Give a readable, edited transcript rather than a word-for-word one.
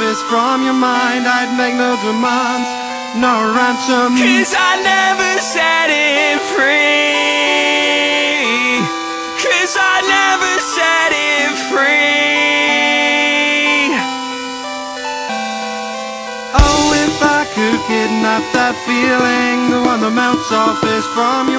this from your mind. I'd make no demands, no ransom, 'cause I never set it free, 'cause I never set it free. Oh, if I could kidnap that feeling, the one that melts off this from